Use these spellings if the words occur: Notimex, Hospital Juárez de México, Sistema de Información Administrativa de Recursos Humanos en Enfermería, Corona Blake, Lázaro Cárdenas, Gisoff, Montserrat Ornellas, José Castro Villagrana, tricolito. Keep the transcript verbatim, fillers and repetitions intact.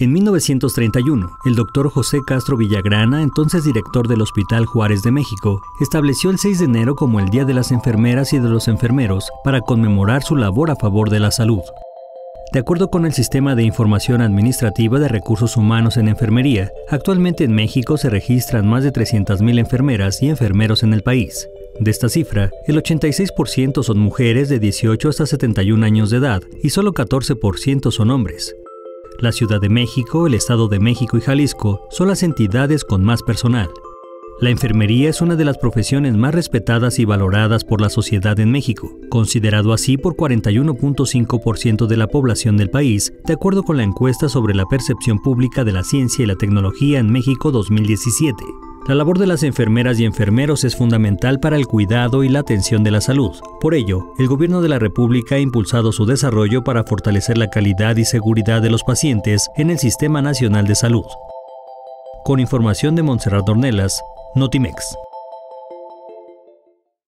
En mil novecientos treinta y uno, el doctor José Castro Villagrana, entonces director del Hospital Juárez de México, estableció el seis de enero como el Día de las Enfermeras y de los Enfermeros para conmemorar su labor a favor de la salud. De acuerdo con el Sistema de Información Administrativa de Recursos Humanos en Enfermería, actualmente en México se registran más de trescientas mil enfermeras y enfermeros en el país. De esta cifra, el ochenta y seis por ciento son mujeres de dieciocho hasta setenta y uno años de edad y solo catorce por ciento son hombres. La Ciudad de México, el Estado de México y Jalisco son las entidades con más personal. La enfermería es una de las profesiones más respetadas y valoradas por la sociedad en México, considerado así por cuarenta y uno punto cinco por ciento de la población del país, de acuerdo con la encuesta sobre la percepción pública de la ciencia y la tecnología en México dos mil diecisiete. La labor de las enfermeras y enfermeros es fundamental para el cuidado y la atención de la salud. Por ello, el Gobierno de la República ha impulsado su desarrollo para fortalecer la calidad y seguridad de los pacientes en el Sistema Nacional de Salud. Con información de Montserrat Ornellas, Notimex.